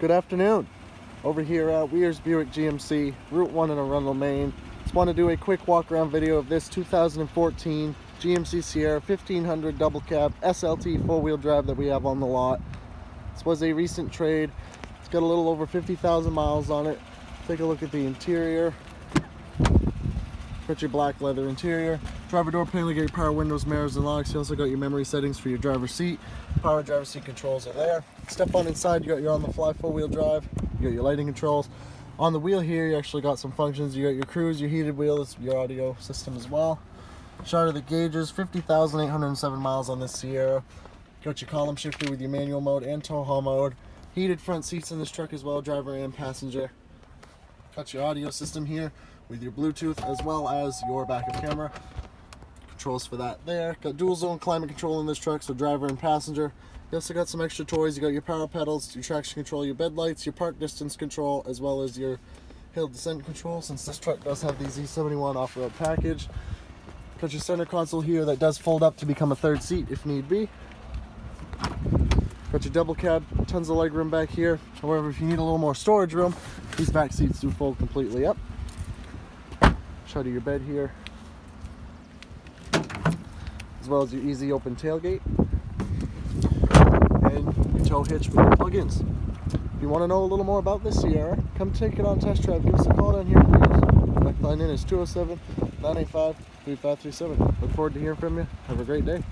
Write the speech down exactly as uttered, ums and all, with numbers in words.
Good afternoon. Over here at Weir's Buick G M C, Route one in Arundel, Maine. Just want to do a quick walk around video of this two thousand fourteen G M C Sierra fifteen hundred double cab S L T four wheel drive that we have on the lot. This was a recent trade. It's got a little over fifty thousand miles on it. Take a look at the interior. Got your black leather interior. Driver door panel, you get your power windows, mirrors, and locks. You also got your memory settings for your driver's seat. Power driver's seat controls are there. Step on inside, you got your on-the-fly four-wheel drive. You got your lighting controls. On the wheel here, you actually got some functions. You got your cruise, your heated wheels, your audio system as well. Shot of the gauges, fifty thousand eight hundred seven miles on this Sierra. Got your column shifter with your manual mode and tow haul mode. Heated front seats in this truck as well, driver and passenger. Got your audio system here with your Bluetooth as well as your backup camera. Controls for that there. Got dual zone climate control in this truck, so driver and passenger. You also got some extra toys. You got your power pedals, your traction control, your bed lights, your park distance control, as well as your hill descent control, since this truck does have the Z seventy-one off-road package. Got your center console here that does fold up to become a third seat if need be. Got your double cab, tons of legroom back here. However, if you need a little more storage room, these back seats do fold completely up. Show you your bed here, as well as your easy open tailgate and your tow hitch with your plug-ins. If you want to know a little more about this Sierra, come take it on test drive. Give us a call down here, please. Back line in is two oh seven, nine eight five, three five three seven. Look forward to hearing from you. Have a great day.